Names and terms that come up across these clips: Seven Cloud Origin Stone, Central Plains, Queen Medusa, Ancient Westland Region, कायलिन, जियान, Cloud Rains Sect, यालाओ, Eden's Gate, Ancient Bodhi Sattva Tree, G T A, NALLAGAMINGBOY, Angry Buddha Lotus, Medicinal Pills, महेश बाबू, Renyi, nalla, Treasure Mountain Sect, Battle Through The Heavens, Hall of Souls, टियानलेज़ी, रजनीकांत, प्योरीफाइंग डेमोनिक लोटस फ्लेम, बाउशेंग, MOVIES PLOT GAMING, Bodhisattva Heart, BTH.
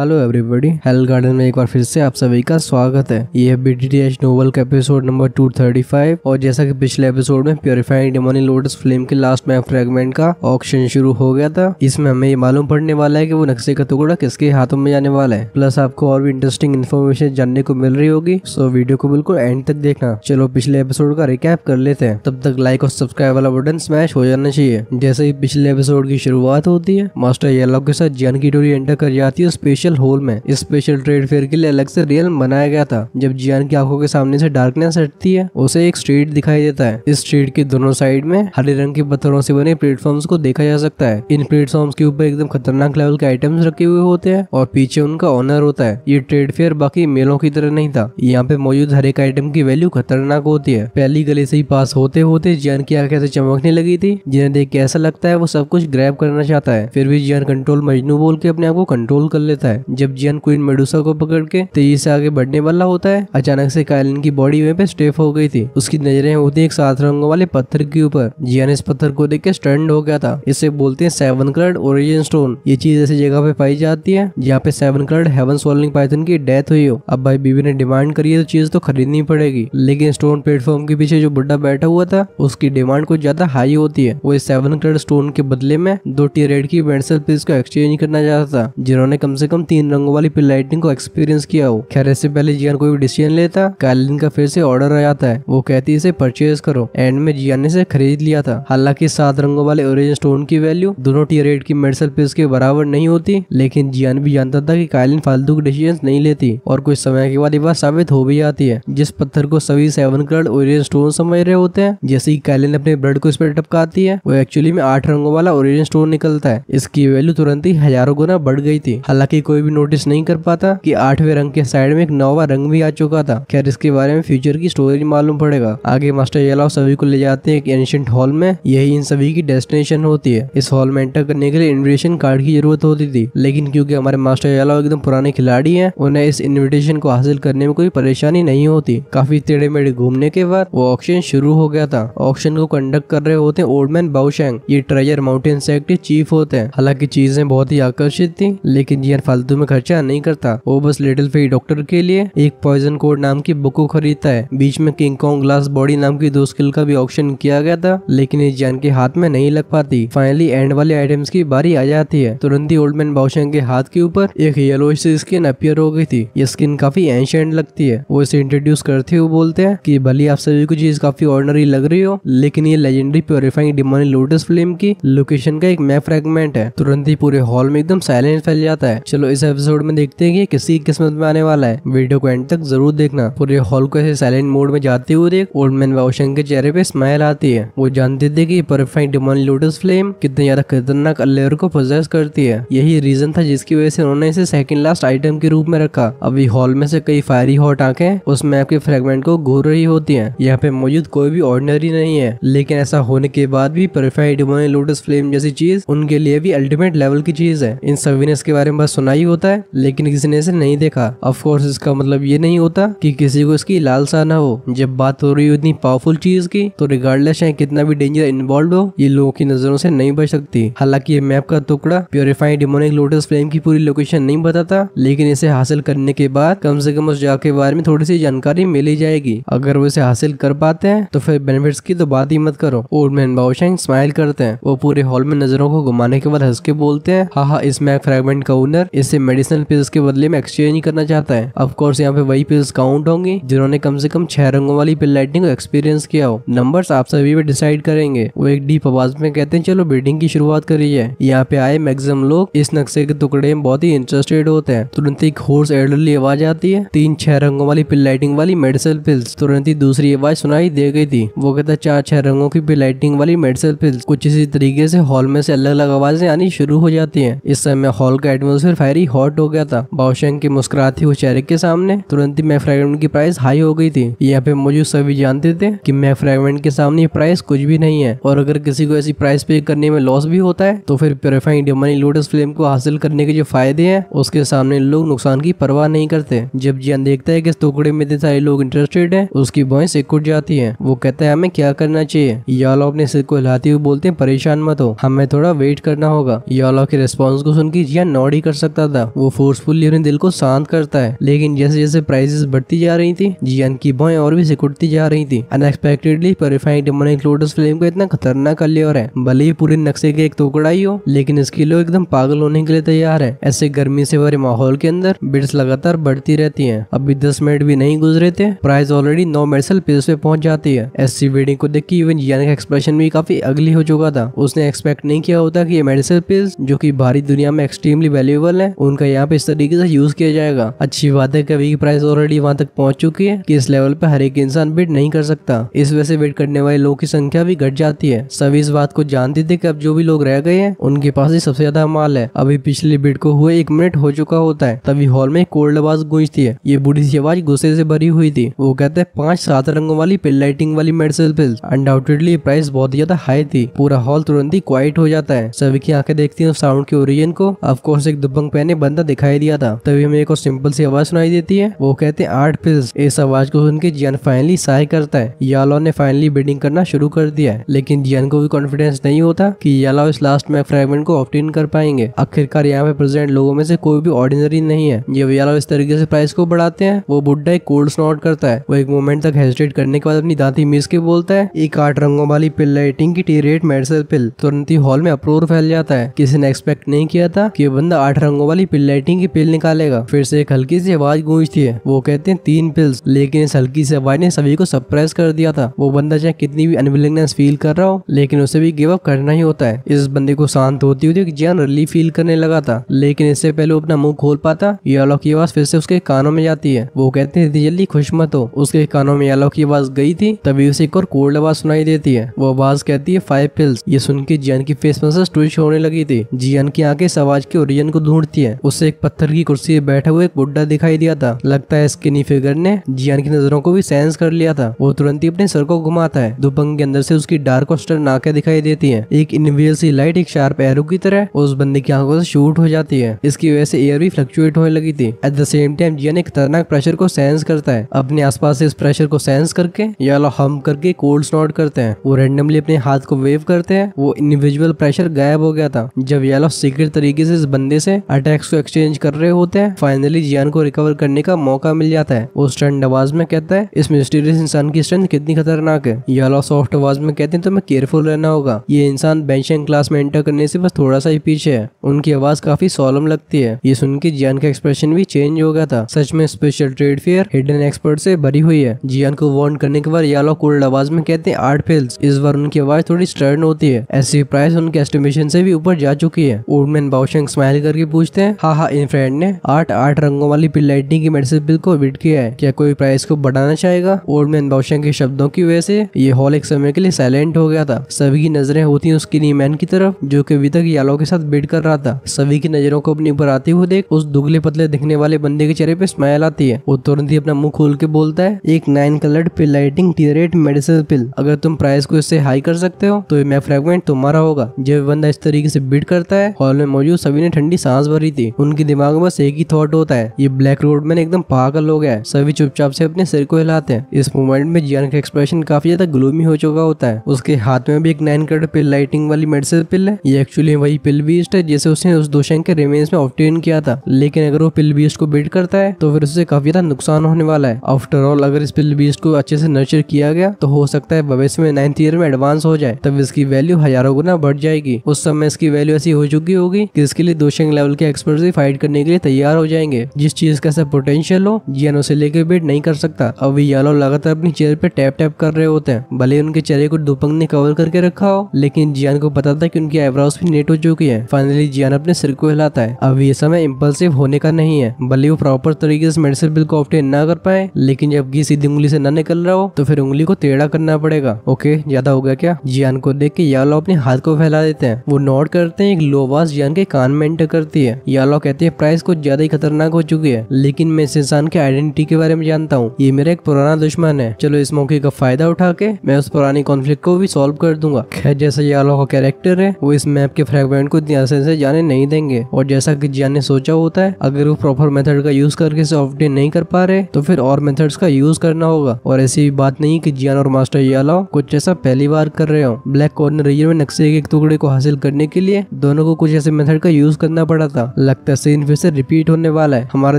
Hello everybody, hello garden में एक बार फिर से आप सभी का स्वागत है। ये है BTH नोवेल का एपिसोड नंबर 235 और जैसा कि पिछले एपिसोड में प्योरीफाइंग डेमोनिक लोटस फ्लेम के लास्ट मैप फ्रेगमेंट का ऑक्शन शुरू हो गया था। इसमें हमें ये मालूम पड़ने वाला है कि वो नक्शे का टुकड़ा किसके हाथों में जाने वाला है, प्लस आपको और भी इंटरेस्टिंग इन्फॉर्मेशन जानने को मिल रही होगी। सो वीडियो को बिल्कुल एंड तक देखना। चलो पिछले एपिसोड का रिकैप कर लेते हैं, तब तक लाइक और सब्सक्राइब वाला बटन स्मैश हो जाना चाहिए। जैसे ही पिछले एपिसोड की शुरुआत होती है, मास्टर येलो के साथ जियान की डोरी एंटर कर जाती है स्पेशल हॉल में। इस स्पेशल ट्रेड फेयर के लिए अलग से रियल्म बनाया गया था। जब जियान की आंखों के सामने से डार्कनेस हटती है, उसे एक स्ट्रीट दिखाई देता है। इस स्ट्रीट के दोनों साइड में हरे रंग के पत्थरों से बने प्लेटफॉर्म्स को देखा जा सकता है। इन प्लेटफॉर्म्स के ऊपर एकदम खतरनाक लेवल के आइटम्स रखे हुए होते हैं और पीछे उनका ऑनर होता है। ये ट्रेड फेयर बाकी मेलों की तरह नहीं था, यहाँ पे मौजूद हर एक आइटम की वैल्यू खतरनाक होती है। पहली गली से ही पास होते होते जियान की आंखें चमकने लगी थी, जिन्हें देख के ऐसा लगता है वो सब कुछ ग्रैब करना चाहता है। फिर भी जियान कंट्रोल मजनू बोल के अपने आप को कंट्रोल कर लेता है। जब जियान क्वीन मेडुसा को पकड़ के तेजी से आगे बढ़ने वाला होता है, अचानक से कायलिन की बॉडी वहीं पे स्टिफ हो गई थी। उसकी नजरें होती एक सात रंगों वाले पत्थर के ऊपर। जियान इस पत्थर को देख के स्टंड हो गया था। इसे बोलते हैं सेवन क्लाउड ओरिजिन स्टोन। ये चीज ऐसी जगह पे पाई जाती है जहाँ पे seven cloud heaven solving python की डेथ हुई हो। अब भाई बीवी ने डिमांड करी है तो चीज तो खरीदनी पड़ेगी, लेकिन स्टोन प्लेटफॉर्म के पीछे जो बुड्ढा बैठा हुआ था उसकी डिमांड कुछ ज्यादा हाई होती है। वो इस सेवन क्लाउड स्टोन के बदले में 2 टियर की मेडिसिनल पिल्स को एक्सचेंज करना चाहता था, जिन्होंने कम से कम 3 रंगों वाली पिल लाइटिंग को एक्सपीरियंस किया हो। खैर इससे पहले जियान कोई डिसीजन लेता, कायलिन का फिर से ऑर्डर आ जाता है। वो कहती है इसे परचेज करो। एंड में जियान ने इसे खरीद लिया था। हालांकि 7 रंगों वाले ओरिजिन स्टोन की वैल्यू दोनों टियर 8 की मेडिसिनल पिल्स के बराबर नहीं होती, लेकिन जियान भी जानता था कि कायलिन फालतू के डिसीजन नहीं लेती और कुछ समय के बाद ये बात साबित हो भी जाती है। जिस पत्थर को सभी 7 कलर्ड ओरिजिन स्टोन समझ रहे होते हैं, जैसे ही कायलिन अपने ब्लड को इस पर टपकाती है, वो एक्चुअली में 8 रंगों वाला ओरिजिन स्टोन निकलता है। इसकी वैल्यू तुरंत ही हजारों गुना बढ़ गई थी। हालांकि कोई भी नोटिस नहीं कर पाता कि 8वें रंग के साइड में एक 9वां रंग भी आ चुका था। खैर इसके बारे में फ्यूचर की स्टोरी मालूम पड़ेगा। आगे मास्टर येलो सभी को ले जाते हैं एक एंशिएंट हॉल में। यही इन सभी की डेस्टिनेशन होती है। इस हॉल में एंटर करने के लिए इन्विटेशन कार्ड की जरूरत होती थी, लेकिन क्योंकि हमारे मास्टर येलो एकदम पुराने खिलाड़ी हैं, उन्हें इस इन्विटेशन को हासिल करने में कोई परेशानी नहीं होती। काफी टेढ़े मेढ़े घूमने के बाद वो ऑक्शन शुरू हो गया था। ऑक्शन को कंडक्ट कर रहे होते ओल्ड मैन बाउशेंग। ये ट्रेजर माउंटेन सेक्ट के चीफ होते हैं। हालांकि चीजें बहुत ही आकर्षित थी, लेकिन जियान फालतू में खर्चा नहीं करता। वो बस लिटिल फेई डॉक्टर के लिए एक पॉइजन कोड नाम की बुक को खरीदता है। बीच में किंग कॉन्ग ग्लास बॉडी नाम की 2 स्किल का भी ऑक्शन किया गया था, लेकिन ये जियान के हाथ में नहीं लग पाती। फाइनली एंड वाले आइटम्स की बारी आ जाती है। तुरंत ही ओल्ड मैन बाउशेंग के हाथ के ऊपर एक येलो सी स्किन अपीयर हो गई थी। ये स्किन काफी एंशिएंट लगती है। वो इसे इंट्रोड्यूस करते हुए बोलते हैं कि भले आप सभी को चीज काफी ऑर्डिनरी लग रही हो, लेकिन ये legendary प्योरीफाइंग डेमोनिक लोटस फ्लेम की लोकेशन का एक मैप फ्रेगमेंट है। तुरंत ही पूरे हॉल में एकदम साइलेंट फैल जाता है। चलो इस एपिसोड में देखते हैं कि किसी किस्मत में आने वाला है। वीडियो को एंड तक जरूर देखना। पूरे हॉल को ऐसे साइलेंट मोड में जाते हुए देख ओल्ड मैन बाउशेंग के चेहरे पे स्माइल आती है। वो जानते थे कि प्योरीफाइंग डेमोनिक लोटस फ्लेम कितने ज्यादा खतरनाक लेयर को पोजेस करती है। यही रीजन था जिसकी वजह से उन्होंने इसे सेकंड लास्ट आइटम के रूप में रखा। अभी हॉल में से कई फायरी हॉट आंखें उस मैप के फ्रेगमेंट को घूर रही होती है। यहाँ पे मौजूद कोई भी ऑर्डिनरी नहीं है, लेकिन ऐसा होने के बाद भी प्योरीफाइंग डेमोनिक लोटस फ्लेम जैसी चीज उनके लिए भी अल्टीमेट लेवल की चीज है। इन सभी ने इसके बारे में बस सुनाई होता है, लेकिन किसी ने इसे नहीं देखा। ऑफ कोर्स इसका मतलब ये नहीं होता कि किसी को इसकी लालसा ना हो। जब बात हो रही हो इतनी पावरफुल चीज की, तो रिगार्डलेस चाहे कितना भी डेंजर इन्वॉल्व हो, ये लोगों की नजरों से नहीं बच सकती। हालांकि ये मैप का टुकड़ा प्योरीफाइंग डेमोनिक लोटस फ्लेम की पूरी लोकेशन नहीं बताता, लेकिन इसे हासिल करने के बाद कम से कम उस जगह के बारे में थोड़ी सी जानकारी मिली जाएगी। अगर वो इसे हासिल कर पाते हैं तो फिर बेनिफिट्स की तो बात ही मत करो। ओल्ड मैन बाउशेंग स्माइल करते हैं। वो पूरे हॉल में नजरों को घुमाने के बाद हंस के बोलते हैं, हाँ, इस मैप फ्रेगमेंट का ओनर इसे मेडिसिनल पिल्स के बदले में एक्सचेंज करना चाहता है। ऑफ कोर्स यहाँ पे वही पिल्स काउंट होंगी जिन्होंने कम से कम 6 रंगों वाली पिल लाइटिंग को एक्सपीरियंस किया हो। नंबर्स आप सभी पे डिसाइड करेंगे। वो एक डीप आवाज में कहते हैं, चलो बिल्डिंग की शुरुआत करी है। यहाँ पे आए मैक्सिमम लोग इस नक्शे के टुकड़े में बहुत ही इंटरेस्टेड होते हैं। तुरंत एक होर्स एल्डरली आवाज आती है, 3 6 रंगों वाली पिल लाइटिंग वाली मेडिसिनल पिल्स। तुरंत ही दूसरी आवाज सुनाई दे गई थी। वो कहता 4 6 रंगों की पिल लाइटिंग वाली मेडिसिनल पिल्स। कुछ इसी तरीके से हॉल में से अलग अलग आवाजें आनी शुरू हो जाती है। इस समय हॉल का एटमोस्फेयर फायरी हॉट हो गया था। बाउशेंग के मुस्कुराते हुए चेहरे के सामने तुरंत ही मैप फ्रेगमेंट की प्राइस हाई हो गई थी। यहाँ पे मौजूद सभी जानते थे कि मैप फ्रेगमेंट के सामने प्राइस कुछ भी नहीं है, और अगर किसी को ऐसी प्राइस पे करने में लॉस भी होता है तो फिर प्योरीफाइंग डेमोनिक लोटस फ्लेम को हासिल करने के जो फायदे हैं उसके सामने लोग नुकसान की परवाह नहीं करते। जब जियान देखता है कि इस टुकड़े में इतने सारे लोग इंटरेस्टेड है, उसकी वॉइस सिकुड़ जाती है। वो कहता है, हमें क्या करना चाहिए। यालो अपने सिर को हिलाते हुए बोलते हैं, परेशान मत हो, हमें थोड़ा वेट करना होगा। यालो के रिस्पॉन्स को सुनकर जियान नॉड ही कर सकता सकता था। वो फोर्सफुली अपने दिल को शांत करता है, लेकिन जैसे जैसे प्राइसेस बढ़ती जा रही थी, जियान की भौएं और भी सिकुड़ती जा रही थी। Unexpectedly purifying demonic lotus flame का इतना खतरनाक लेयर है, भले ही पूरे नक्शे के एक टुकड़ा ही हो, लेकिन इसकी लो एकदम पागल होने के लिए तैयार है। ऐसे गर्मी से भरे माहौल के अंदर बिड्स लगातार बढ़ती रहती है। अभी 10 मिनट भी नहीं गुजरे थे, प्राइस ऑलरेडी 9 मेडल पेज पे पहुंच जाती है। ऐसी वेडिंग को देख के इवन जियान का एक्सप्रेशन भी काफी अगली हो चुका था। उसने एक्सपेक्ट नहीं किया होता कि ये मेडिसिनल पिल्स जो कि बाहरी दुनिया में एक्सट्रीमली वैल्यूएबल है, उनका यहाँ पे इस तरीके से यूज किया जाएगा। अच्छी बात है कभी की प्राइस ऑलरेडी वहाँ तक पहुँच चुकी है कि इस लेवल पे हर एक इंसान वेट नहीं कर सकता। इस वजह से वेट करने वाले लोगों की संख्या भी घट जाती है। सभी इस बात को जानते थे कि अब जो भी लोग रह गए हैं उनके पास ही सबसे ज्यादा माल है। अभी पिछली वेट को हुए 1 मिनट हो चुका होता है, तभी हॉल में कोल्ड आवाज गूंजती है। ये बूढ़ी सी आवाज गुस्से से भरी हुई थी। वो कहते हैं 5-7 रंगों वाली पिल लाइटिंग वाली मेडिसिनल पिल्स, अनडाउटेडली प्राइस बहुत ज्यादा हाई थी। पूरा हॉल तुरंत ही क्वाइट हो जाता है। सभी की आंखें देखती हैं साउंड के ओरिजिन को। ऑफकोर्स एक दुबंग पहने बंदा दिखाई दिया था। तभी हमें एक और सिंपल सी आवाज सुनाई देती है, वो कहते हैं 8 पिल्स। इस आवाज को सुनकर जियान फाइनली सहाय करता है। यालाओ ने फाइनली बिडिंग करना शुरू कर दिया है, लेकिन जियान को भी कॉन्फिडेंस नहीं होता कि यालाओ इस लास्ट में फ्रेगमेंट को ऑब्टेन कर पाएंगे। आखिरकार यहाँ पे प्रेजेंट लोगों में से कोई भी ऑर्डिनरी नहीं है। जब यालाओ इस तरीके से प्राइस को बढ़ाते हैं, वो बुड्ढा एक कोल्ड स्नॉट करता है। वो एक मोमेंट तक हेजिटेट करने के बाद अपनी दांती मीस के बोलता है, एक 8 रंगों वाली पिल लाइटिंग की टी-रेट मेडिसिनल पिल। तुरंत ही हॉल में अप्रोर फैल जाता है। किसी ने एक्सपेक्ट नहीं किया था कि बंदा 8 रंगों वाली पिल लाइटिंग की पिल निकालेगा। फिर से एक हल्की सी आवाज गूंजती है, वो कहते हैं 3 पिल्स। लेकिन इस हल्की सी आवाज ने सभी को सरप्राइज कर दिया था। वो बंदा चाहे कितनी भी अनविलिंगनेस फील कर रहा हो, लेकिन उसे भी गिव अप करना ही होता है। इस बंदे को शांत होती हुई जियान रिलीफ फील करने लगा था, लेकिन इससे पहले अपना मुंह खोल पाता, यालाओ की आवाज फिर से उसके कानों में जाती है। वो कहते हैं इतनी जल्दी खुश मत हो। उसके कानों में यालाओ की आवाज गई थी, तभी उसे एक और कोल्ड आवाज सुनाई देती है। वो आवाज कहती है 5 पिल्स। ये सुनकर जियान की फेस मसल्स ट्विच होने लगी थी। जियान की आंखें इस आवाज के ओरिजिन को ढूंढती है। उससे एक पत्थर की कुर्सी पर बैठा हुआ एक बुड्ढा दिखाई दिया था। लगता है स्किनी फिगर ने जियान की नजरों को भी सेंस कर लिया था। वो तुरंत ही अपने सर को घुमाता है। दुपंग के अंदर से उसकी डार्क हॉस्टर नाके दिखाई देती है। एक इनविजिबल सी लाइट एक शार्प एरो की तरह उस बंदे की आंखों से शूट हो जाती है। इसकी वजह से एयर भी फ्लक्चुएट होने लगी थी। At the same time जियान एक खतरनाक प्रेशर को सेंस करता है। अपने आसपास से इस प्रेशर को सेंस करके यालो हम करके कोल्ड स्नॉट करते हैं। वो रेंडमली अपने हाथ को वेव करते हैं। वो इनविजिबल प्रेशर गायब हो गया था। जब यालो सीक्रेट तरीके से इस बंदे से अटैक्स को एक्सचेंज कर रहे होते हैं, फाइनली जियान को रिकवर करने का मौका मिल जाता है। वो स्टंड आवाज में कहता है, इस मिस्टीरियस इंसान की स्ट्रेंथ कितनी खतरनाक है। यालो सॉफ्ट आवाज में कहते हैं, तुम्हें केयरफुल रहना होगा। ये इंसान बेंशियन क्लास में एंटर करने से बस थोड़ा सा ही पीछे है। उनकी आवाज काफी सॉलम लगती है। ये सुनकर जियान का एक्सप्रेशन भी चेंज हो गया था। सच में special trade fair hidden expert से भरी हुई है। जियान को वार्न करने के बाद यालो कोल्ड आवाज में कहते हैं, 8 पिल्स। इस बार उनकी आवाज थोड़ी स्टर्न होती है। ऐसी प्राइस उनके एस्टिमेशन से भी ऊपर जा चुकी है। ओल्डमैन बाउशेंग स्माइल करके पूछते हैं, हाँ, इन फ्रेंड ने 8 रंगों वाली पिल लाइटिंग की मेडिसिन बिल को विट किया है। क्या कोई प्राइस को बढ़ाना चाहेगा? ओल्डमैन बाउशेंग के शब्दों की वजह से ये हॉल एक समय के लिए साइलेंट हो गया था। सभी की नजरें होती है उसकी नी मैन की तरफ, जो कि अभी तक यालो के साथ बिट कर रहा था। सभी की नजरों को अपने ऊपर आते हुए देख उस दुगले पतले दिखने वाले बंदे के चेहरे पे स्माइल आती है। वो तुरंत ही अपना मुंह खोल के बोलता है, एक 9 कलर्ड पिल लाइटिंग टी-रेट मेडिसिन पिल। अगर तुम प्राइस को इससे हाई कर सकते हो तो मैं फ्रेगमेंट तुम्हारा होगा। जब बंदा इस तरीके से बीट करता है, हॉल में मौजूद सभी ने ठंडी सांस भरी थी। उनके दिमाग में बस एक ही थॉट होता है, ये ब्लैक रोड मैन एकदम पागल हो गया है। सभी चुपचाप से अपने सिर को हिलाते हैं। इस मोमेंट में जियान का एक्सप्रेशन काफी ज्यादा ग्लूमी हो चुका होता है। उसके हाथ में भी एक 9 कलर्ड पिल लाइटिंग वाली मेडिसिन पिल है। ये एक्चुअली वही पिल बीस्ट है जिसे उसने उस दोशेंग के रिमेन्स में ऑब्टेन किया था। लेकिन अगर वो पिल बीस्ट को बीट करता है तो फिर उससे काफी ज्यादा नुकसान होने वाला है। आफ्टर ऑल अगर इस पिल बीस्ट को अच्छे से नर्चर किया गया तो हो सकता है भविष्य में 9th ईयर में एडवांस हो जाए, तब इसकी वैल्यू हजारों गुना बढ़ जाएगी। उस समय इसकी वैल्यू ऐसी हो चुकी होगी कि इसके लिए दोशेंग लेवल के एक्सपर्ट भी फाइट करने के लिए तैयार हो जाएंगे। जिस चीज का ऐसा पोटेंशियल हो, जियान उसे लेकर वेट नहीं कर सकता। अभी यालो लगातार अपनी चेयर पे टैप टैप कर रहे होते हैं। भले उनके चेहरे को दुपंग ने कवर करके रखा हो, लेकिन जियान को पता था कि उनकी आईब्राउज भी नेट हो चुकी है। फाइनली जियान अपने सिर को हिलाता है। अब ये समय इम्पल्सिव होने का नहीं है। भले वो प्रॉपर तरीके से मेडिसिन बिल को ऑब्टेन ना कर पाए, लेकिन जब घी सीधी उंगली से ना निकल रहा हो तो फिर उंगली को टेढ़ा करना पड़ेगा। ओके, ज्यादा हो गया क्या? जियान को देख के यालो अपने हाथ को फैला देते हैं। वो नोट करते हैं। एक लो आवाज जियान के कान में एंटर करती है। यालो कहते हैं, प्राइस कुछ ज्यादा ही खतरनाक हो चुकी है, लेकिन मैं इस इंसान के आइडेंटिटी के बारे में जानता हूँ। ये मेरा एक पुराना दुश्मन है। चलो इस मौके का फायदा उठा के मैं उस पुरानी कॉन्फ्लिक्ट को भी सॉल्व कर दूंगा। खैर, जैसा यालो का कैरेक्टर है, वो इस मैप के फ्रेगमेंट को इतनी आसानी से जाने नहीं देंगे। और जैसा कि जियान ने सोचा होता है, अगर वो प्रॉपर मेथड का यूज करके इसे ऑब्टेन नहीं कर पा रहे तो फिर और मेथड्स का यूज करना होगा। और ऐसी बात नहीं कि जियान और मास्टर यालो कुछ ऐसा पहली बार कर रहे हो। ब्लैक कॉर्नर रीजन में नक्शे के एक टुकड़े को हासिल करने के लिए दोनों को कुछ ऐसे मेथड का यूज करना पड़ा था होगा। लगता है सीन फिर से रिपीट होने वाला है। हमारा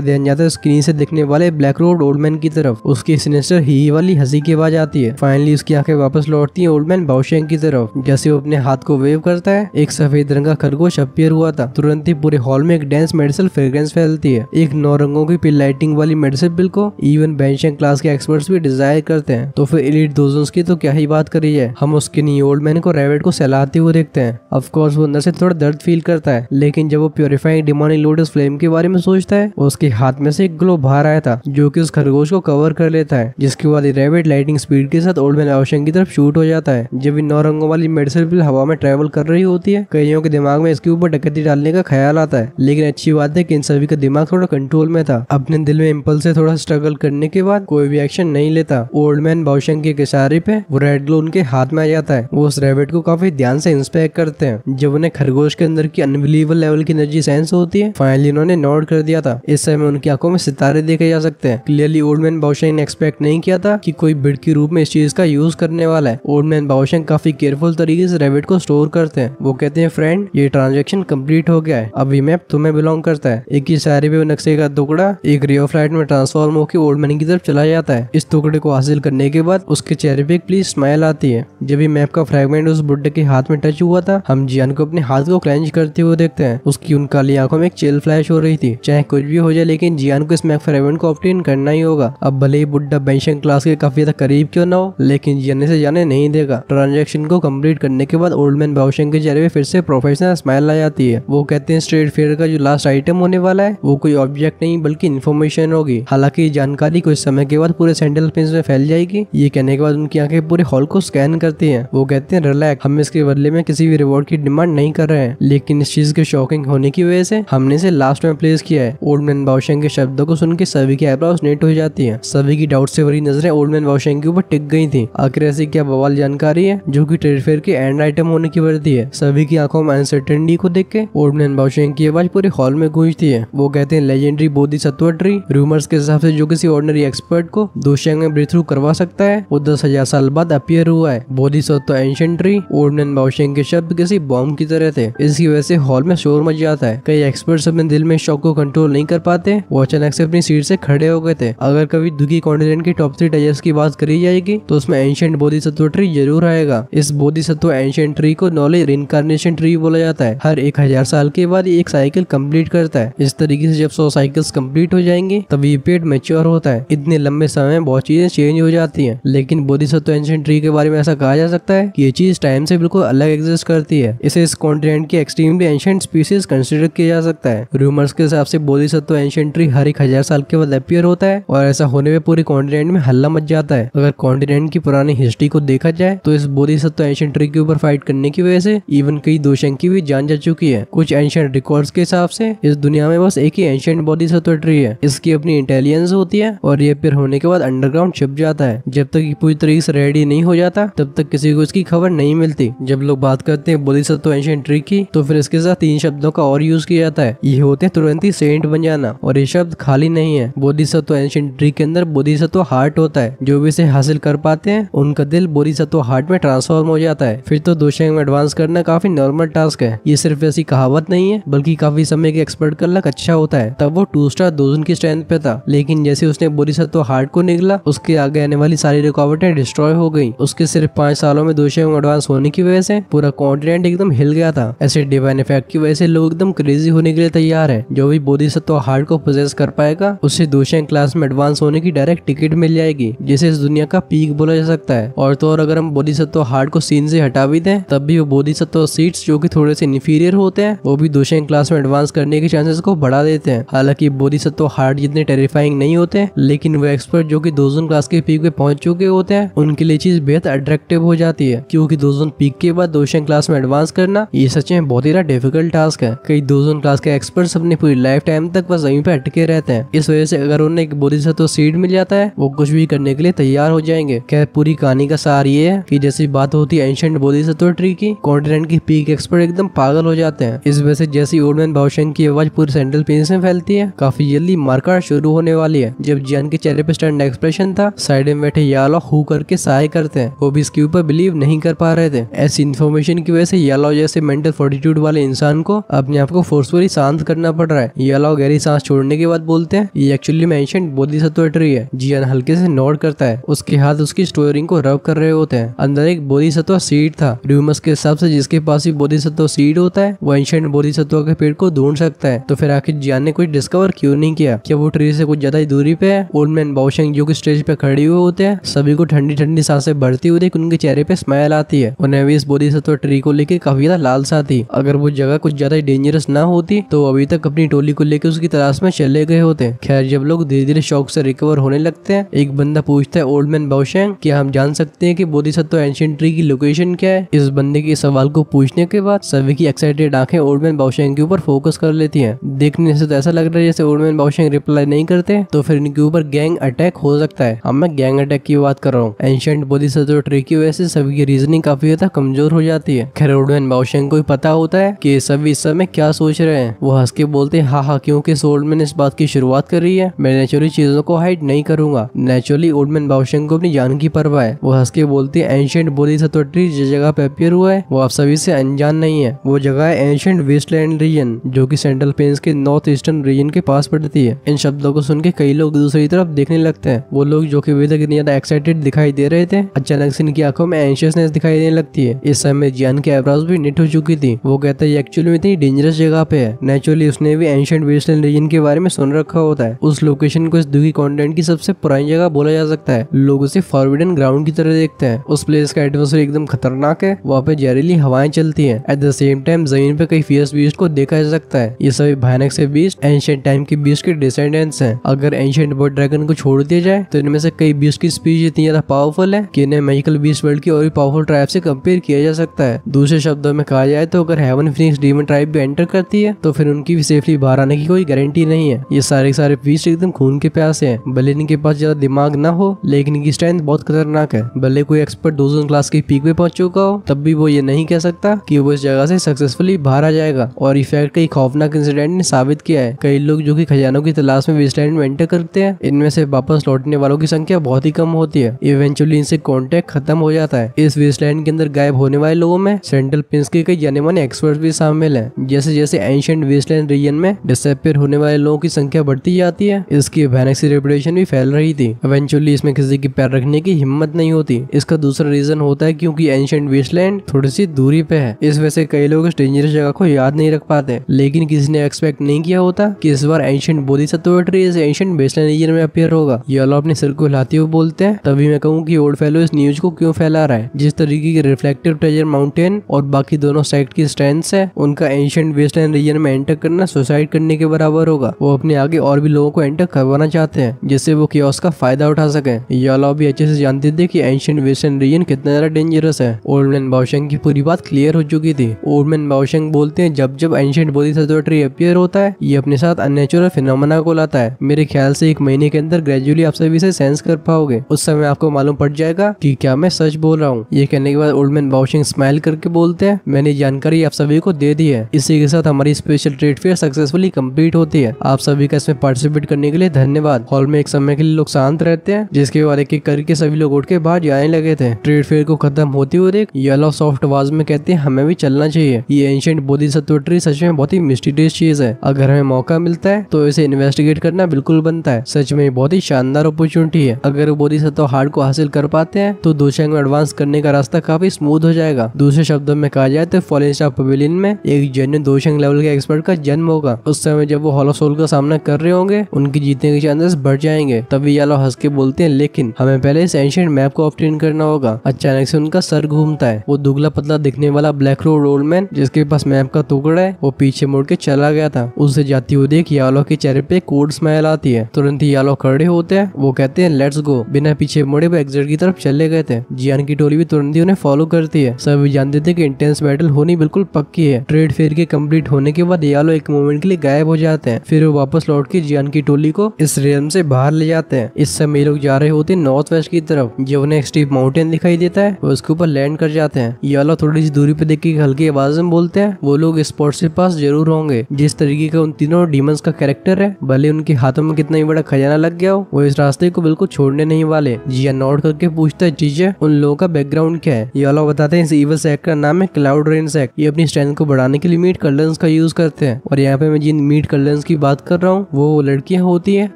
ध्यान जाता है स्क्रीन से दिखने वाले ब्लैक रोड ओल्डमैन की तरफ। उसकी सिनेस्टर ही वाली हंसी की आवाज आती है। फाइनली उसकी आंखें वापस लौटती है ओल्डमैन बाउशेंग की तरफ। जैसे वो अपने हाथ को वेव करता है, एक सफेद रंग का खरगोश अपीयर हुआ था। तुरंत ही पूरे हॉल में एक डेंस मेडिसिन फ्रेग्रेंस फैलती है। एक 9 रंगों की पिल लाइटिंग वाली मेडिसिन पिल को इवन बेंशियन क्लास के एक्सपर्ट्स भी डिजायर करते हैं, तो फिर एलिट दोजोंस की तो क्या ही बात करी है। हम उसके नी ओल्ड मैन को रेविड को सहलाते हुए देखते हैं। ऑफकोर्स वो अंदर से थोड़ा दर्द फील करता है, लेकिन जब वो प्योरीफाइंग डिमोनिक लोटस फ्लेम के बारे में सोचता है, उसके हाथ में से एक ग्लो बाहर आया था जो कि उस खरगोश को कवर कर लेता है। जिसके बाद रेविड लाइटिंग स्पीड के साथ ओल्ड मैन आवश्यक की तरफ शूट हो जाता है। जब इन 9 रंगों वाली मेडिसिन पिल हवा में ट्रेवल कर रही होती है, कईयों के दिमाग में इसके ऊपर डकैती डालने का ख्याल आता है, लेकिन अच्छी बात है कि इन सभी का दिमाग थोड़ा कंट्रोल में था। अपने दिल में इम्पल्स से थोड़ा स्ट्रगल करने के बाद कोई भी एक्शन नहीं लेता। ओल्ड मैन बाउशंग के इशारे पे वो रेड ग्लो उनके हाथ में आ जाता है। वो उस रेबिट को काफी ध्यान से इंस्पेक्ट करते हैं। जब उन्हें खरगोश के अंदर की अनबिलीवेबल लेवल की एनर्जी सेंस होती है, फाइनली उन्होंने नोट कर दिया था। इस समय उनकी आंखों में सितारे देखे जा सकते हैं। क्लियरली ओल्ड मैन बाउशंग ने एक्सपेक्ट नहीं किया था कि कोई बिड के रूप में इस चीज का यूज करने वाला है। ओल्ड मैन बाउशंग काफी केयरफुल तरीके से रेबिट को स्टोर करते हैं। वो कहते हैं, फ्रेंड ये ट्रांजेक्शन कम्प्लीट हो गया है, अब ये मैप तुम्हें बिलोंग करता है। एक ही इशारे पे नक्शे का टुकड़ा एक रे ऑफ लाइट में ट्रांसफॉर्म होकर ओल्ड मैन की तरफ चला जाता है। इस टुकड़े को हासिल करने के बाद उसके चेहरे पे एक प्लीज स्माइल आती है। जब ये मैप का फ्रेगमेंट उस बुड्ढे के हाथ में टच हुआ था, हम जियान को अपने हाथ को क्लेंच करते हुए देखते हैं। उसकी उन काली आंखों में एक चिल फ्लैश हो रही थी। चाहे कुछ भी हो जाए, लेकिन जियान को इस मैप फ्रेगमेंट को ऑब्टेन करना ही होगा। अब भले ही बुड्ढा बेंशन क्लास के काफी करीब क्यों ना हो, लेकिन जियान इसे जाने नहीं देगा। ट्रांजेक्शन को कम्प्लीट करने के बाद ओल्ड मैन बाउशंग के चेहरे पे फिर से प्रोफेशनल स्माइल आ जाती है। वो कहते हैं, स्ट्रेट फेयर का जो लास्ट आइटम होने वाला है वो कोई ऑब्जेक्ट नहीं बल्कि इन्फॉर्मेशन होगी। हालांकि जानकारी कुछ समय के बाद पूरे सेंट्रल प्लेन्स में फैल जाएगी। ये कहने के बाद उनकी आंखें पूरे हॉल को स्कैन करती हैं। वो कहते हैं, रिलैक्स, हम इसके बदले में किसी भी रिवॉर्ड की डिमांड नहीं कर रहे हैं, लेकिन इस चीज के शॉकिंग होने की वजह से हमने इसे लास्ट में प्लेस किया है। ओल्ड मैन बाउशंग के शब्दों को सुनकर सभी की आईब्रोज नेट हो जाती है। सभी की डाउट से भरी नजरें ओल्ड मैन बाउशंग के ऊपर टिक गई थी। आखिर ऐसी क्या बवाल जानकारी है जो की ट्रेड फेयर के एंड आइटम होने की वजह है। सभी की आंखों में अनसर्टेनिटी को देख के ओल्ड मैन बाउशंग की आवाज पूरे हॉल में गूंजती है। वो कहते हैं, लेजेंडरी बोधि सत्व ट्री रूमर्स के हिसाब से जो किसी ऑर्डिनरी एक्सपर्ट को दोशियांग में ब्रेक थ्रू करवा सकता है, वो 10,000 साल बाद अपीयर हुआ है। Bodhisattva ancient tree old man बाउशंग के शब्द किसी बॉम्ब की तरह थे। इसकी वजह से हॉल में शोर मच जाता है। कई एक्सपर्ट्स अपने दिल में शौक को कंट्रोल नहीं कर पाते। वो अचानक से अपनी सीट से खड़े हो गए थे। अगर कभी दुखी कॉन्टिनेंट के टॉप 3 डेजर्ट्स की बात करी जाएगी तो उसमें एंशिएंट बोधि सत्व ट्री जरूर आएगा। इस बोधि सत्व एंशिएंट ट्री को नॉलेज रिइनकार्नेशन ट्री बोला जाता है। हर 1,000 साल के बाद एक साइकिल कम्प्लीट करता है। इस तरीके से जब 100 साइकिल्स कम्प्लीट हो जाएंगे तब ये पेड़ मैच्योर होता है। इतने लंबे समय में बहुत चीजें चेंज हो जाती हैं, लेकिन बोधिसत्व एंशिएंट ट्री के बारे में ऐसा कहा जा सकता है कि ये चीज टाइम से बिल्कुल अलग एग्जिस्ट करती है। इसे इस कॉन्टिनेंट की एक्सट्रीमली एंशिएंट स्पीशीज कंसिडर किया जा सकता है। रूमर्स के हिसाब से बोधिसत्व एंशिएंट ट्री हर 1,000 साल के बाद अपीयर होता है और ऐसा होने में पूरे कॉन्टिनेंट में हल्ला मच जाता है। अगर कॉन्टिनेंट की पुरानी हिस्ट्री को देखा जाए तो इस बोधिसत्व एंशिएंट ट्री के ऊपर फाइट करने की वजह से इवन कई दोशियांग की भी जान जा चुकी है। कुछ एंशिएंट रिकॉर्ड्स के हिसाब से इस दुनिया में बस एक ही एंशिएंट बोधिसत्व ट्री है। इसकी अपनी इंटेलिजेंस होती है और ये अपीयर होने के बाद अंडरग्राउंड छिप जाता है। जब तक ये पूरी तरीके से रेडी नहीं हो जाता तब तक किसी को इसकी खबर नहीं मिलती। जब लोग बात करते हैं बोधिसत्व एंशिएंट ट्री की, तो फिर इसके साथ 3 शब्दों का और यूज किया जाता है। ये होते हैं तुरंत ही सेंट बन जाना, और ये शब्द खाली नहीं है। बोधिसत्व एंशिएंट ट्री के अंदर बोधिसत्व हार्ट होता है। जो भी इसे हासिल कर पाते हैं उनका दिल बोधिसत्व हार्ट में ट्रांसफॉर्म हो जाता है। फिर तो दोशियांग में एडवांस करना काफी नॉर्मल टास्क है। ये सिर्फ ऐसी कहावत नहीं है बल्कि काफी समय के एक्सपर्ट का लक अच्छा होता है। तब वो 2-स्टार दोजन की स्ट्रेंथ पे था, लेकिन जैसे उसने बोधिसत्व हार्ट को निकला, उसके आगे आने वाली सारी रुकावटें डिस्ट्रॉय हो गई। उसके सिर्फ 5 सालों में दोशियांग एडवांस होने की वजह से पूरा कॉन्टिनेंट एकदम हिल गया था। ऐसे डिवाइन इफेक्ट की वजह से लोग एकदम क्रेजी होने के लिए तैयार है। जो भी बोधिसत्व हार्ट को पोजेस कर पाएगा उसे दोशियांग क्लास में एडवांस होने की डायरेक्ट टिकट मिल जाएगी, जिसे इस दुनिया का पीक बोला जा सकता है। और तो और अगर हम बोधिसत्व हार्ट को सीन से हटा भी दें तब भी वो बोधिसत्व सीट्स जो की थोड़े से इन्फीरियर होते हैं वो भी दोशियांग क्लास में एडवांस करने के चांसेस को बढ़ा देते हैं। हालांकि बोधिसत्व हार्ट जितने टेरिफाइंग नहीं होते, लेकिन वो एक्सपर्ट जो कि दोजन क्लास के पीक पे पहुंच चुके होते हैं उनके लिए चीज बेहद अट्रैक्टिव हो जाती है, क्योंकि दोजन पीक के बाद दोशियांग क्लास में एडवांस करना ये सच में बहुत ही डिफिकल्ट टास्क है। कई दोजन क्लास के एक्सपर्ट्स अपनी पूरी लाइफ टाइम तक बस वहीं पे अटके रहते हैं। इस वजह से अगर उन्हें एक बोधिसत्व सीड मिल जाता है वो कुछ भी करने के लिए तैयार हो जाएंगे। खैर, पूरी कहानी का सार ये है कि जैसी बात होती है एंशिएंट बोधिसत्व ट्री की, कॉन्टिनेंट की पीक एक्सपर्ट एकदम पागल हो जाते हैं। इस वजह से जैसी ओल्ड मैन बाउशंग की आवाज पूरे सेंट्रल प्लेन्स में फैलती है, काफी जल्दी मारकाट शुरू होने वाली है। जब जियान के चेहरे पे स्टर्न एक्सप्रेशन था, साइड में बैठे यालो हू करके सहाय करते हैं। वो भी इसके ऊपर बिलीव नहीं कर पा रहे थे। ऐसी इन्फॉर्मेशन की वजह से यालो जैसे मेंटल फोर्टिट्यूड वाले इंसान को अपने आप को फोर्सफुली सांस करना पड़ रहा है। ये अलाव गहरी सांस छोड़ने के बाद बोलते हैं ये एक्चुअली में एंशिएंट बोधिसत्व ट्री है। जियान हल्के से नोड करता है, उसके हाथ उसकी स्टोरिंग को रब कर रहे होते हैं। अंदर एक बोधिसत्व सीड था। रूमर्स के हिसाब से जिसके पास भी बोधिसत्व सीड होता है वो एंशिएंट बोधिसत्व के पेड़ को ढूंढ सकता है। तो फिर आखिर जियान ने कुछ डिस्कवर क्यों नहीं किया? क्या वो ट्री से कुछ ज्यादा ही दूरी पे है? ओल्ड मैन बाओशेंग जो की स्टेज पे खड़े हुए होते हैं, सभी को ठंडी ठंडी सांसें भरती हुई देख उनके चेहरे पे स्माइल आती है। उन्हें भी इस बोधिसत्व ट्री को लेकर काफी ज्यादा लालसा थी। अगर वो जगह कुछ ज्यादा डेंजरस ना होती तो अभी तक अपनी टोली को लेकर उसकी तलाश में चले गए होते। खैर जब लोग धीरे धीरे शौक से रिकवर होने लगते हैं, एक बंदा पूछता है ओल्ड मैन बाओशेंग क्या हम जान सकते हैं कि बोधिसत्व एंशिएंट ट्री की लोकेशन क्या है? इस बंदे के सवाल को पूछने के बाद सभी की एक्साइटेड आंखें ओल्ड मैन बाओशेंग के ऊपर फोकस कर लेती हैं। देखने से तो ऐसा लग रहा है जैसे ओल्ड मैन बाओशेंग रिप्लाई नहीं करते तो फिर इनके ऊपर गैंग अटैक हो सकता है। अब मैं गैंग अटैक की बात कर रहा हूँ। एंशिएंट बोधिसत्व ट्री की वजह से सभी की रीजनिंग काफी ज्यादा कमजोर हो जाती है। खैर ओल्ड मैन बाओशेंग को पता होता है कि सभी इस समय क्या सोच रहे हैं। वो हंस के बोलते हैं हाँ, क्योंकि ओल्ड मैन इस बात की शुरुआत कर रही है, मैं नेचुरली चीजों को हाइड नहीं करूंगा। नेचुरली ओल्ड मैन बाओशेंग को अपनी जान की परवाह है। वो हंस के बोलते हैं एंशिएंट बोधिसत्व ट्री जिस जगह पे अपीयर हुआ है वो आप सभी से अनजान नहीं है। वो जगह है एंशिएंट वेस्टलैंड रीजन जो कि सेंट्रल प्लेन्स के नॉर्थ ईस्टर्न रीजन के पास पड़ती है। इन शब्दों को सुन के कई लोग दूसरी तरफ देखने लगते हैं। वो लोग जो कि अभी तक इतने ज्यादा एक्साइटेड दिखाई दे रहे थे, अचानक से इनकी आंखों में एंशियसनेस दिखाई देने लगती है। इस समय जियान की आईब्रोज भी निट हो चुकी थी। वो कहता है एक्चुअली में इतनी डेंजरस जगह पे है। नेचुरली उसने भी एंशिएंट वेस्टलैंड रीजन के बारे में सुन रखा होता है। उस लोकेशन को इस दुखी कॉन्टिनेंट की सबसे पुरानी जगह बोला जा सकता है। लोग उसे फॉरबिडन ग्राउंड की तरह देखते हैं। उस प्लेस का एटमॉस्फेयर एकदम खतरनाक है। वहाँ पे जहरीली हवाएं चलती हैं। एट द सेम टाइम जमीन पे कई फियर्स बीस्ट को देखा जा सकता है। ये सभी भयानक से बीस्ट एंशिएंट टाइम के बीस्ट के डिसेंडेंट्स हैं। अगर एंशिएंट बर्ड ड्रैगन को छोड़ दिया जाए तो इनमें से कई बीस्ट की स्पीशीज इतनी ज्यादा पावरफुल है कि इन्हें मैजिकल बीस्ट वर्ल्ड की और भी पावरफुल ट्राइब से कंपेयर किया जा सकता है। दूसरे शब्दों में कहा जाए तो अगर हेवन फिनिक्स डीमन ट्राइब भी एंटर करती है तो फिर उनकी भी सेफली बाहर आने की कोई गारंटी नहीं है। ये सारे सारे बीस्ट एकदम खून के प्यासे हैं। भले इनके पास ज्यादा दिमाग ना हो लेकिन इनकी स्ट्रेंथ बहुत खतरनाक है। भले कोई एक्सपर्ट 2000 क्लास की पीक पे पहुंच चुका हो तब भी वो ये नहीं कह सकता कि वो इस जगह से सक्सेसफुली बाहर आ जाएगा। और इफेक्ट कई खौफनाक इंसिडेंट ने साबित किया है। कई लोग जो कि खजानों की तलाश में वेस्टलैंड में एंटर करते हैं, इनमें से वापस लौटने वालों की संख्या बहुत ही कम होती है। इवेंचुअली इनसे कॉन्टेक्ट खत्म हो जाता है। इस वेस्टलैंड के अंदर गायब होने वाले लोगों में सेंट्रल प्लेन्स के कई जाने माने एक्सपर्ट भी शामिल है। जैसे जैसे एंशिएंट वेस्टलैंड रीजन में डिसअपीयर होने वाले लोगों की संख्या बढ़ती जाती है, इसकी भयानक सी रेपुटेशन भी फैल रही थी। इवेंचुअली इसमें किसी की पैर रखने की हिम्मत नहीं होती। इसका दूसरा रीजन होता है क्योंकि एंशिएंट वेस्टलैंड थोड़ी सी दूरी पे है। इस वजह से कई लोग इस डेंजरस जगह को याद नहीं रख पाते। लेकिन किसी ने एक्सपेक्ट नहीं किया होता कि इस बार एंशिएंट बोधिसत्व ट्री इस एंशिएंट वेस्टलैंड रीजन में अपीयर होगा। ये अलाव अपने सिर को हिलाते हुए बोलते हैं तभी मैं कहूँ कि ओल्ड फेलो इस न्यूज को क्यों फैला रहा है। जिस तरीके की रिफ्लेक्टिव ट्रेजर माउंटेन और बाकी दोनों सेक्ट की स्ट्रेंथ्स है, उनका एंशिएंट वेस्टलैंड रीजन में एंटर करना सुसाइड करने के बराबर होगा। वो अपने आगे और भी लोगों को एंटर करवाना चाहते हैं जिससे वो कियोस्क का फायदा उठा सके। ये अलाव भी अच्छे से जानते थे कि एंशिएंट वेस्टलैंड रीजन कितना ज्यादा डेंजरस है। ओल्ड मैन बाओशेंग की पूरी बात क्लियर हो चुकी थी। ओल्ड मैन बाओशेंग बोलते हैं जब जब एंशिएंट बोधिसत्व ट्री अपीयर होता है ये अपने साथ अननेचुरल फिनोमेना को लाता है। मेरे ख्याल से एक महीने के अंदर ग्रेजुअली आप सभी इसे सेंस कर पाओगे। उस समय आपको मालूम पड़ जाएगा कि क्या मैं सच बोल रहा हूँ। ये कहने के बाद ओल्ड मैन बाओशेंग स्माइल करके बोलते हैं मैंने जानकारी आप सभी को दे दी है। इसी के साथ हमारी special trade fair successfully complete होती है। आप सभी का इसमें पार्टिसिपेट करने के लिए धन्यवाद। हॉल में एक समय के लिए लोग शांत रहते हैं, जिसके बाद एक करके सभी लोग उठ के बाहर जाने लगे थे। ट्रेड फेयर को खत्म होते हुए देख येलो सॉफ्ट आवाज में कहते हैं हमें भी चलना चाहिए। ये एंशिएंट बोधिसत्व ट्री सच में बहुत ही मिस्टीरियस चीज है। अगर हमें मौका मिलता है तो इसे इन्वेस्टिगेट करना बिल्कुल बनता है। सच में बहुत ही शानदार अपॉर्चुनिटी है। अगर बोधिसत्व हार्ट को हासिल कर पाते हैं तो दोशांग में एडवांस करने का रास्ता काफी स्मूथ हो जाएगा। दूसरे शब्दों में कहा जाए तो फॉलन स्टार पवेलियन में एक जेन्युइन दोशांग लेवल के एक्सपर्ट का जन्म होगा। उस समय जब वो हॉल ऑफ सोल का सामना कर रहे होंगे उनकी जीतने के चांसेस बढ़ जाएंगे। तभी येलो हंस के बोलते हैं लेकिन हमें पहले इस एंशिएंट मैप को ऑब्टेन करना होगा। अचानक से उनका सर घूमता है। वो दुगला पतला दिखने वाला ब्लैक रोड ओल्ड मैन जिसके पास मैप का टुकड़ा है वो पीछे मुड़ के चला गया था। उसे जाती हुई देख यालो के चेहरे पे कोल्ड स्माइल आती है। तुरंत ही यालो खड़े होते हैं। वो कहते हैं लेट्स गो। बिना पीछे मुड़े वो एग्जिट की तरफ चले गए थे। जियान की टोली भी तुरंत ही उन्हें फॉलो करती है। सभी जानते थे कि इंटेंस बैटल होनी बिल्कुल पक्की है। ट्रेड फेयर के कम्प्लीट होने के बाद यालो एक मोमेंट के लिए गायब हो जाते हैं। फिर वो वापस लौट के जियान की टोली को इस रियल्म से बाहर ले जाते हैं। इस समय लोग जा रहे होते हैं नॉर्थ वेस्ट की तरफ। जब उन्हें एक स्टीप माउंटेन दिखाई देता है वो उसके ऊपर लैंड कर जाते हैं। येलो थोड़ी सी दूरी पे देख के हल्की आवाज में बोलते हैं वो लोग स्पॉट के पास जरूर होंगे। जिस तरीके का उन तीनों डीमंस का कैरेक्टर है, भले उनके हाथों में कितना ही बड़ा खजाना लग गया हो, वो इस रास्ते को बिल्कुल छोड़ने नहीं वाले। जिया नोट करके पूछता है चीजें उन लोगों का बैकग्राउंड क्या है। येलो बताते हैं इस इवल सेक्ट का नाम है क्लाउड रेन सेक्ट। ये अपनी स्ट्रेंथ को बढ़ाने के लिए मीट कलर्स का यूज़ करते हैं। और यहाँ पे मैं जिन मीट कलर्स की बात कर रहा हूँ वो लड़कियाँ होती है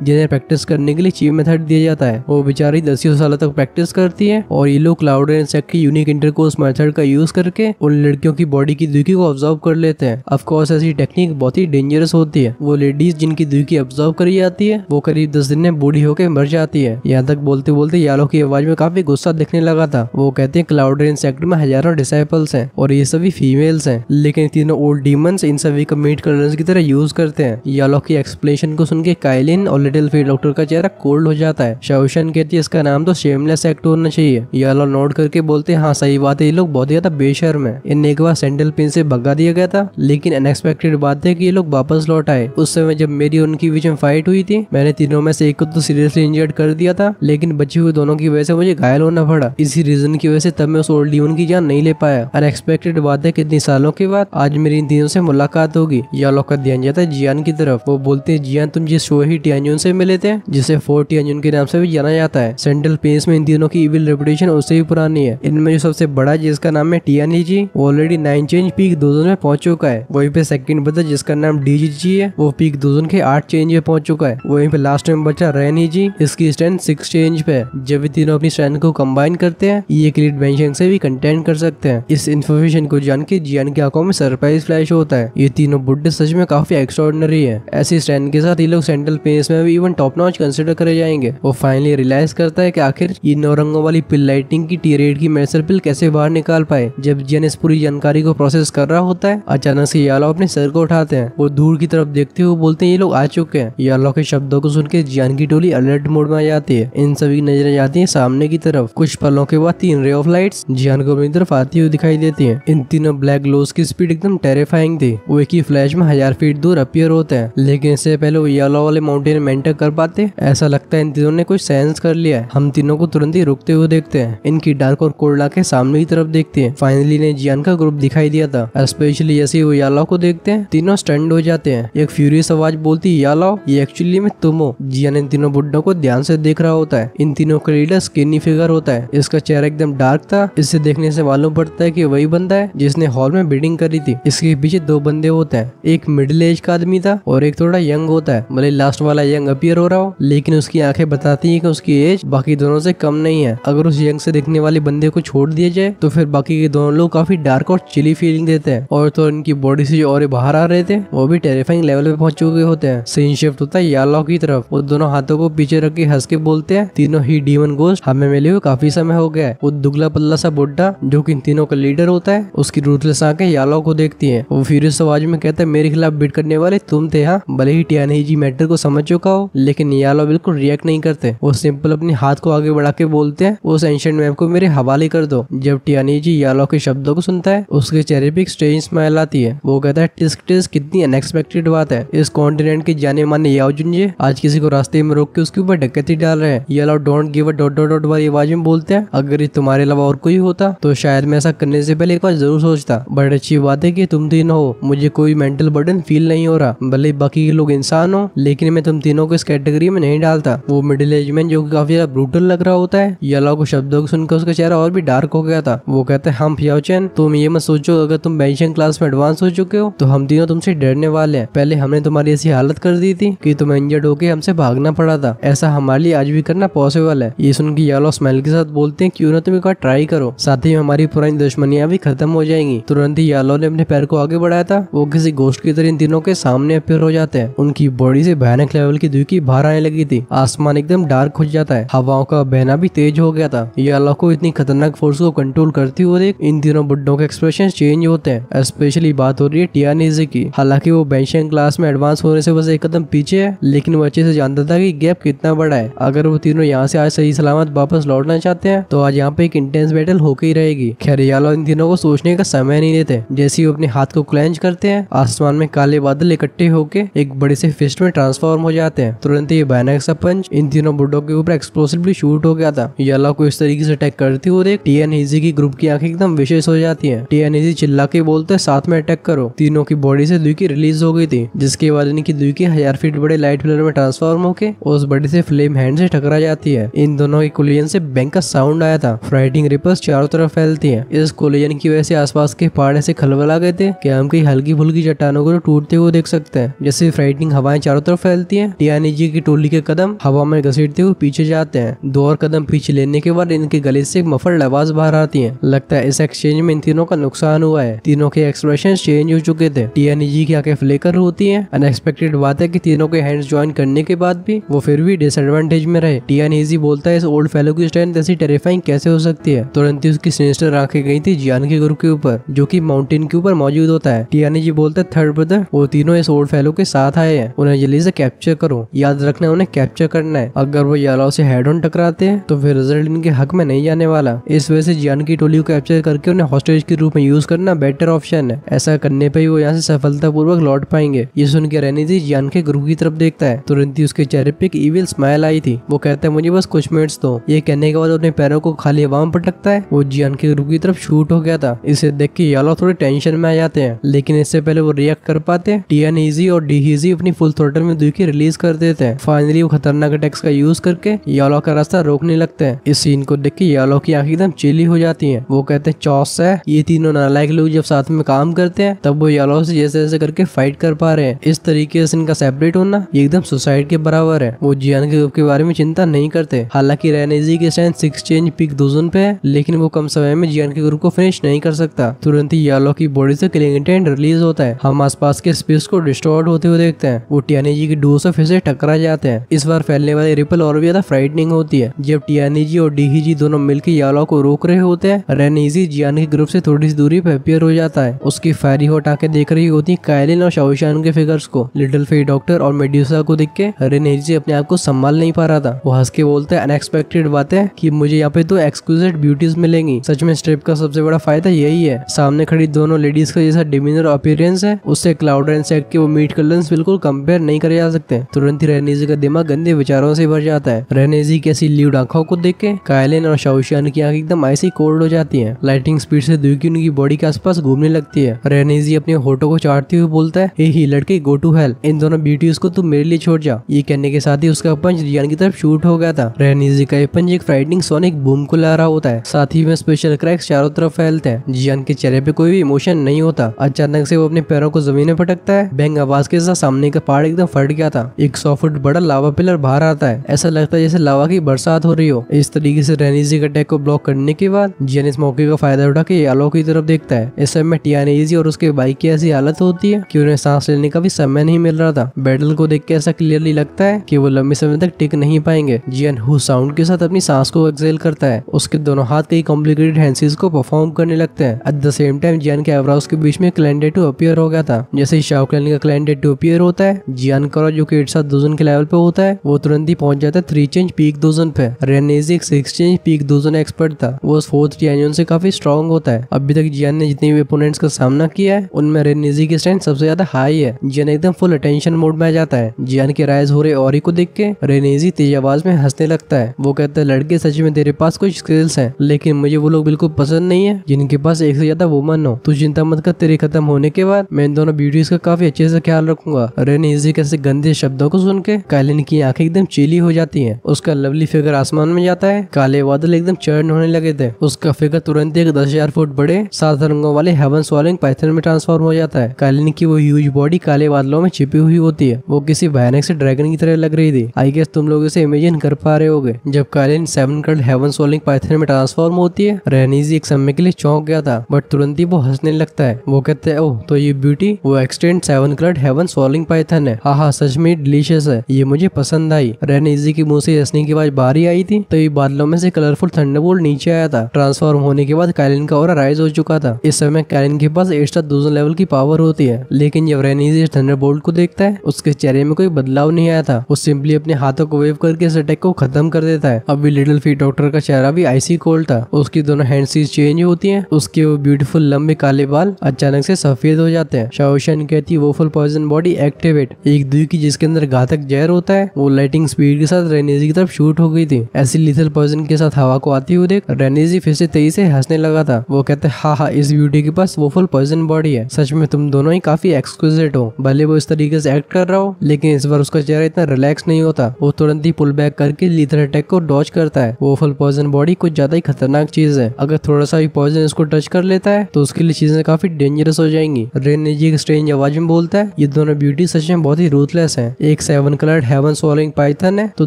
जिन्हें प्रैक्टिस करने के लिए चीप मेथड दिया जाता है। वो बेचारी 10 साल तक प्रैक्टिस करती है और ये लोग क्लाउड रेंज सेक्ट की यूनिक इंटरकोर्स मेथड का यूज करके उन लड़कियों की बॉडी की दुखी को ऑब्जर्व कर लेते हैं। ऑफकोर्स ऐसी टेक्निक बहुत ही डेंजरस होती है। वो लेडीज जिनकी दुखी ऑब्जर्व करी जाती है वो करीब 10 दिन में बूढ़ी होकर मर जाती है। यहाँ तक बोलते बोलते यालो की आवाज में काफी गुस्सा दिखने लगा था। वो कहते हैं क्लाउड रेंज सेक्ट में हजारों डिसाइपल्स हैं और ये सभी फीमेल्स हैं, लेकिन तीनों ओल्ड डीमंस इन सभी को मीट कलर्स की तरह यूज करते हैं। यालो की एक्सप्लेनेशन को सुनकर काइलिन और लिटिल फीट डॉक्टर का चेहरा कोल्ड हो जाता है। शाओशन कहती है इसका नाम तो शेमलेस सेक्ट होना चाहिए। यालो नोट करके बोलते हैं हाँ सही बात है, ये लोग बहुत ज्यादा बेशर्म है। इन एक बार सेंट्रल प्लेन्स से भगा दिया गया था, लेकिन अनएक्सपेक्टेड बात है कि ये लोग वापस लौट आए। उस समय जब मेरी और उनकी बीच में फाइट हुई थी, मैंने तीनों में से एक को तो सीरियसली इंजर्ड कर दिया था, लेकिन बचे हुए दोनों की वजह से मुझे घायल होना पड़ा। इसी रीजन की वजह से तब मैं उस ओल्ड डीमन की जान नहीं ले पाया। अनएक्सपेक्टेड बात है कितने सालों के बाद आज मेरी इन तीनों से मुलाकात होगी। यालो का ध्यान जाता है जियान की तरफ। वो बोलते हैं जियान तुम जिस शोही टियानजुन से मिले थे, जिसे फोर्ट टियानजुन के नाम से भी जाना जाता है, सेंट्रल प्लेन्स में इन तीनों की इविल रेपुटेशन उससे भी पुरानी है। इनमें जो सबसे बड़ा जिसका नाम है टियानलेज़ी ऑलरेडी 9 चेंज पीक 2000 में पहुंच चुका है। वहीं पे सेकंड बचा जिसका नाम डीजीजी है, वो पीक 2000 के 8 चेंज पे पहुंच चुका है। वहीं पे लास्ट में बचा रेनीजी, इसकी स्ट्रेंथ 6 चेंज पे है। जब ये तीनों अपनी स्ट्रेंथ को कंबाइन करते हैं ये एक लीड मेंशन से भी कंटेंट कर सकते हैं। इस इन्फॉर्मेशन को जान के जियान की आंखों में सरप्राइज फ्लैश होता है। ये तीनों बुड्ढे सच में काफी एक्स्ट्राऑर्डिनरी है। ऐसी स्ट्रेंथ के साथ ये लोग सेंट्रल प्लेन्स में भी इवन टॉप नॉच कंसिडर करे जाएंगे। वो फाइनली रियलाइज करता है कि आखिर ये नौरंगों वाली पिल लाइटिंग की टीरेड की मेडिसिनल पिल कैसे बाहर निकाल पाए। जब जियान इस पूरी जानकारी को प्रोसेस कर रहा होता है, अचानक से यालो अपने सर को उठाते हैं और दूर की तरफ देखते हुए बोलते हैं ये लोग आ चुके हैं। यालो के शब्दों को सुनकर जियान की टोली अलर्ट मोड में आ जाती है। इन सभी नजरें जाती हैं सामने की तरफ। कुछ पलों के बाद 3 रे ऑफ लाइट्स जियान को अपनी तरफ आती हुई दिखाई देती हैं। इन तीनों ब्लैक ग्लोस की स्पीड एकदम टेरिफाइंग थी। वो एक ही फ्लैश में 1000 फीट दूर अपीयर होते हैं, लेकिन इससे पहले वो यालो वाले माउंटेन में एंटर कर पाते। ऐसा लगता है इन तीनों ने कुछ सेंस कर लिया है। हम तीनों को तुरंत ही रुकते हुए देखते हैं। इनकी डार्क और कोल्ड आंखें सामने की तरफ देखती है। फाइनली ने जियान का ग्रुप दिखाई दिया था। स्पेशली जैसे वो यालो को देखते हैं तीनों स्टंड हो जाते हैं। एक फ्यूरियस आवाज बोलती है यालो ये एक्चुअली में तुम हो। जियान इन तीनों बुड्ढों को ध्यान से देख रहा होता है। इन तीनों का लीडर स्किनी फिगर होता है। इसका चेहरा एकदम डार्क था। इससे देखने से मालूम पड़ता है कि वही बंदा है जिसने हॉल में बीटिंग करी थी। इसके पीछे 2 बंदे होते हैं, एक मिडिल एज का आदमी था और एक थोड़ा यंग होता है। भले लास्ट वाला यंग अपीयर हो रहा हो, लेकिन उसकी आंखें बताती है कि उसकी एज बाकी दोनों से कम नहीं है। अगर उस यंग से दिखने वाले बंदे को छोड़ दिया जाए तो फिर बाकी के दोनों लोग काफी डार्क और चिली फीलिंग देते हैं। और तो इनकी बॉडी से जो और बाहर आ रहे थे वो भी टेरिफाइंग लेवल पे पहुंच चुके होते हैं। सीन शिफ्ट होता है यालो की तरफ। वो दोनों हाथों को पीछे रख के हंस के बोलते हैं तीनों ही डीमन गोस्ट हमें मिले हुए काफी समय हो गया है। वो दुगला पल्ला सा बुड्ढा जो कि इन तीनों का लीडर होता है, उसकी रूथलेस आंखें यालो को देखती है। वो फ्यूरियस आवाज में कहता है मेरे खिलाफ बिट करने वाले तुम थे। हाँ भले ही टियानलेज़ी मैटर को समझ चुका हो, लेकिन यालो बिल्कुल रिएक्ट नहीं करते। वो सिंपल अपने हाथ को आगे बढ़ा के बोलते हैं उस एंशिएंट मैप को मेरे हवाले कर दो। जब टियानलेज़ी यालो के शब्दों को सुनता है उसके चेहरे पे एक स्ट्रेंज स्माइल आती है। वो कहता है टिस्क टिस्क कितनी अनएक्सपेक्टेड बात है। इस कॉन्टिनेंट के जाने माने याओ जुंजे आज किसी को रास्ते में रोक के उसके ऊपर डकैती डाल रहे हैं। यालो don't give a dot dot dot वाली आवाज में बोलते हैं अगर ये तुम्हारे अलावा और कोई होता तो शायद मैं ऐसा करने से पहले एक बार जरूर सोचता। बट अच्छी बात है कि तुम तीन हो, मुझे कोई मेंटल बर्डन फील नहीं हो रहा। भले बाकी के लोग इंसान हो, लेकिन मैं तुम तीनों को इस कैटेगरी में नहीं डालता। वो मिडिल एज मैन जो काफी ज्यादा ब्रूटल लग रहा होता है, यालो को शब्दों को सुनकर उसका चेहरा और भी डार्क हो गया था। वो कहते हैं हम प्याचन तुम ये मत सोचो अगर तुम मेंशन क्लास में एडवांस हो चुके हो तो हम तीनों तुमसे डरने वाले हैं। पहले हमने तुम्हारी ऐसी हालत कर दी थी कि तुम्हें इंजर्ड होके हमसे भागना पड़ा था। ऐसा हमारे लिए आज भी करना पॉसिबल है। ये सुनकर यालो स्माइल के साथ बोलते हैं क्यों ना तुम एक बार ट्राई करो, साथ ही हमारी पुरानी दुश्मनियां भी खत्म हो जाएंगी। तुरंत ही यालो ने अपने पैर को आगे बढ़ाया था। वो किसी गोस्ट की तरह इन तीनों के सामने अपीयर हो जाते हैं। उनकी बॉडी से भयानक लेवल की धुएं बाहर आने लगी थी। आसमान एकदम डार्क हो जाता है, हवाओं का बहना भी तेज हो गया था। यालो को इतनी खतरनाक फोर्स को कंट्रोल करते हुए इन तीनों बुड्ढों के एक्सप्रेशन चेंज होते हैं। स्पेशली बात हो रही है टियानलेज़ी की। हालांकि वो बेंशन क्लास में एडवांस होने से बस एक कदम पीछे है, लेकिन वो अच्छे से जानता था कि गैप कितना बड़ा है। अगर वो तीनों यहाँ से आज सही सलामत वापस लौटना चाहते हैं तो आज यहाँ पे एक इंटेंस बैटल होकर ही रहेगी। खैर यालो इन तीनों को सोचने का समय नहीं देते। जैसे ही वो अपने हाथ को क्लेंच करते हैं आसमान में काले बादल इकट्ठे होकर एक बड़े से फिस्ट में ट्रांसफॉर्म हो जाते हैं। तुरंत ये भयानक सा पंच इन तीनों बुड्ढों के ऊपर एक्सप्लोसिवली शूट हो गया था। यालो को इस तरीके से अटैक करते हुए टियानलेज़ी की ग्रुप की आंखें एकदम विशेष हो जाती है। टियानलेज़ी चिल्ला के बोलते हैं साथ में अटैक करो। तीनों की बॉडी से दुई की रिलीज हो गई थी, जिसके बाद इनकी दुई की 1000 फीट बड़े लाइट पिलर में ट्रांसफॉर्म होके उस बड़े से फ्लेम हैंड से टकरा जाती है। इन दोनों के कोलिजन से बैंग का साउंड आया था। फ्राइटिंग रिपर्स चारों तरफ फैलती है। इस कोलिजन की वजह से आसपास के पहाड़ ऐसे खलबला गए थे कि आम की हल्की हल्की फुल्की चट्टानों को टूटते हुए देख सकते हैं। जैसे फ्राइटनिंग हवाएं चारों तरफ फैलती हैं, टियानेजी की टोली के कदम हवा में घसीटते हुए पीछे जाते हैं। दो और कदम पीछे लेने के बाद इनके गले से मफड़ आवाज बाहर आती है। लगता है इस एक्सचेंज में इन तीनों का नुकसान हुआ है। तीनों के एक्सप्रेशन चेंज हो चुके थे। टियानेजी की आंखें फ्लेकर होती है। अनएक्सपेक्टेड बात है कि तीनों के हैंड्स ज्वाइन करने के बाद भी वो फिर भी डिसएडवांटेज में रहे। टियानेजी बोलता है, इस ओल्ड फेलो की स्ट्रेंथ ऐसी टेरिफाइंग कैसे हो सकती है। तुरंत ही उसकी सिनिस्टर आंखें गई थी जियान के गुरु के ऊपर, जो कि माउंटेन के ऊपर मौजूद होता है। टियानेजी बोलता है, थर्ड ब्रदर, वो तीनों इस ओल्ड फेलो के साथ आए हैं, उन्हें जल्दी से कैप्चर करो। याद रखना, उन्हें कैप्चर करना है। अगर वो यालाओ से हेड ऑन टकराते हैं तो फिर रिजल्ट इनके हक में नहीं जाने वाला। इस वजह से जियान की टोली को कैप्चर करके उन्हें हॉस्टेज के रूप में यूज करना बेटर ऑप्शन है। ऐसा करने पर ही वो यहाँ से सफलतापूर्वक लौट पाएंगे। ये सुनकर रेनिजी जियान के गुरु की तरफ देखता है। तुरंत ही उसके चेहरे पे एक इविल स्माइल आई थी। वो कहता है, मुझे बस कुछ मिनट्स दो। ये कहने के बाद अपने पैरों को खाली हवा में पटकता है। वो जियान के गुरु की तरफ शूट हो गया था। इसे देख के यालो थोड़े टेंशन में आ जाते हैं, लेकिन इससे पहले वो रिएक्ट कर पाते हैं, टियानेजी और डिहीजी अपनी फुल थ्रोटल में दुखी रिलीज कर देते हैं। फाइनली वो खतरनाक अटैक्स का यूज करके यालो का रास्ता रोकने लगते हैं। इस सीन को देख के यालो की आंखें एकदम चिली हो जाती हैं। वो कहते हैं, चौस है, ये तीनों नालायक लोग जब साथ में काम करते हैं तब वो यालो से जैसे जैसे करके फाइट कर पा रहे हैं। इस तरीके से इनका सेपरेट होना एकदम सुसाइड के बराबर है। वो जियान के ग्रुप के बारे में चिंता नहीं करते। हालांकि रेनिजी के स्ट्रेंथ 6 चेंज पिक 2000 पे है, लेकिन वो कम समय में जियान के ग्रुप को फिनिश नहीं कर सकता। तुरंत ही यालो की बॉडी से किलिंग इंस्टिंक्ट रिलीज होता है। हम आसपास के स्पेस को डिस्टॉर्ट होते हुए देखते हैं। वो टियानेजी की डोर से फिर से टकरा जाते हैं। इस बार फैलने वाली रिपल और भी ज्यादा फ्राइटनिंग होती है। जब टियानेजी और डिहीजी दोनों मिलकर यालो को रोक रहे होते हैं, रेनिजी जियान के ग्रुप से थोड़ी सी दूरी पर अपियर हो जाता है। उसकी फायरी हॉट आके देख रही होती है कायलिन और शाओशान के फिगर्स को। लिटिल फेई डॉक्टर और मेड्यूसा को देख के रेनिजी अपने आप को संभाल नहीं पा रहा था। वो हंस के बोलते हैं, अनएक्सपेक्टेड बात है कि मुझे यहाँ पे तो एक्सक्लूसिव ब्यूटीज मिलेंगी। सच में इस ट्रिप का सबसे बड़ा फायदा यही है। सामने खड़ी दोनों लेडीज का जैसा डिमिनर अपीयरेंस है, उससे क्लाउड रेन्स सेक्ट के वो मीट कलर्स बिल्कुल कंपेयर नहीं करे जा सकते। तुरंत ही रेनिजी का दिमाग गंदे विचारों से भर जाता है। रेनिजी की ऐसी लीड आंखों को देख के कायलिन और शाओशान की आंखें एकदम ऐसी कोल्ड हो जाती है। लाइटिंग स्पीड से दुकी उनकी बॉडी के आसपास घूमने लगती है। रेनिजी अपने होठों को चाटते हुए बोलता है, हे लड़के, गो टू हेल, इन दोनों ब्यूटीज को तुम मेरे लिए छोड़ जा। ये कहने के साथ ही उसका पंच जियान की तरफ शूट हो गया था। रेनिजी का पंच एक फ्राइटनिंग सोनिक बूम को ला रहा होता है। साथ ही में स्पेशल क्रैक्स चारों तरफ फैलते हैं। जियान के चेहरे पे कोई भी इमोशन नहीं होता। अचानक से वो अपने पैरों को जमीन में पटकता है। बैंग आवाज के साथ सामने का पहाड़ एकदम फट गया था। एक 100 फुट बड़ा लावा पिलर बाहर आता है। ऐसा लगता है जैसे लावा की बरसात हो रही हो। इस तरीके से रेनिजी के अटैक को ब्लॉक करने के बाद जियान इस मौके का फायदा उठा के यालो की तरफ देखता है। इस समय टियानेजी और उसके बाइक की ऐसी हालत होती है कि उन्हें सांस लेने का भी समय नहीं मिल रहा था। बैटल को देख के ऐसा क्लियरली लगता है कि वो लंबे समय तक टिक नहीं पाएंगे। जियान हु साउंड के साथ अपनी सांस को एक्सेल करता है। उसके दोनों हाथ कई कॉम्प्लिकेटेड हैंडसेज को परफॉर्म करने लगते हैं। एट द सेम टाइम जियान के आइब्रोज के बीच में क्लैंडे टू अपीयर हो गया था। जैसे ही शाओक्लैन का क्लैंडे टू अपीयर होता है, जियान का जो कि 7,000 के लेवल पे होता है, वो तुरंत ही पहुंच जाता है 3 चेंज पीक 2000 पे। रेनिजी एक 6 चेंज पीक 2000 एक्सपर्ट था। वो 4th चेंज से काफी स्ट्रॉन्ग होता है। अभी तक जियान ने जितने भी ओपोनेंट्स का सामना किया है, उनमें रेनिजी की स्ट्रेंथ सबसे ज्यादा हाई है। जियान एकदम फुल अटेंशन मोड में आ जाता है। जियान के राइज हो रहे औरी को देख के रेनिजी तेज आवाज में हंसने लगता है। वो कहता है, लड़के, सच में तेरे पास कुछ स्किल्स हैं, लेकिन मुझे वो लोग बिल्कुल पसंद नहीं है जिनके पास 1 से ज्यादा वुमन हो। तू चिंता मत कर, तेरे खत्म होने के बाद मैं इन दोनों ब्यूटीज का काफी अच्छे से ख्याल रखूंगा। रेनिजी के ऐसे गंदे शब्दों को सुन के कायलिन की आंखें एकदम चीली हो जाती है। उसका लवली फिगर आसमान में जाता है। काले बादल एकदम चरण होने लगे थे। उसका फिगर तुरंत एक 10,000 फुट बड़े 7 रंगों वाले हेवन सॉल्विंग पाइथन में ट्रांसफॉर्म हो जाता है। कायलिन की वो ह्यूज बॉडी काले बादलों में छिपी हुई होती है। वो किसी भयानक से ड्रैगन की तरह लग रही थी। आई गेस तुम लोग इसे इमेजिन कर पा रहे होगे। जब कायलिन 7 कलर्ड हेवन सॉल्विंग पाइथन में ट्रांसफॉर्म होती है, रेनिजी एक समय के लिए चौंक गया था, बट तुरंत ही वो हंसने लगता है। वो कहते है, ओह, तो ये ब्यूटी वो extend 7 coloured heaven solving python है। हाँ, सच में डिलीशियस है, ये मुझे पसंद आई। रेनिजी की मुंह से हंसने की आवाज बाहर ही आई थी, तो ये बादलों में से कलरफुल थंडरबोल्ट नीचे आया था। ट्रांसफॉर्म होने के बाद कायलिन का ऑरा राइज हो चुका था। इस समय कायलिन के पास 8,000 लेवल की पावर होती है, लेकिन जब रेनिजी थंडरबोल्ट को देखता है, उसके चेहरे में कोई बदलाव नहीं आया था। वो सिंपली अपने हाथों को वेव करके इस अटैक को खत्म कर देता है। अभी लिटिल फी डॉक्टर का चेहरा भी आईसी कोल्ड था। उसकी दोनों हैंडसीज चेंज होती है। उसके वो ब्यूटीफुल लंबे काले बाल अचानक से सफेद हो जाते हैं। शाओशान कहती है, वो फुल पॉइजन बॉडी एक्टिवेट। एक दुई की जिसके अंदर घातक जहर होता है, वो लाइटिंग स्पीड के साथ रेनिजी की तरफ शूट हो गई थी। ऐसी लिथल पॉइजन के साथ हवा को आती हुई देख रेनिजी फिर से तेजी से हंसने लगा था। वो कहते हैं, हाँ, इस ब्यूटी के पास वो फुल पॉइजन बॉडी है। सच में तुम दोनों ही काफी एक्सक्विजिट हो। भले वो इस तरीके से एक्ट कर रहा हो, लेकिन इस बार उसका चेहरा इतना रिलैक्स नहीं होता। वो तुरंत ही पुल बैक करके लीथल अटैक को डॉच करता है। वो फुल पॉइजन बॉडी कुछ ज्यादा ही खतरनाक चीज है। अगर थोड़ा सा भी पॉइजन इसको टच कर लेता है तो उसके लिए चीजें काफी डेंजरस हो जाएंगी। करेंगी। रेन्यी जी एक स्ट्रेंज आवाज में बोलता है, ये दोनों ब्यूटी सच में बहुत ही रूथलेस हैं। एक seven coloured heaven soling python है तो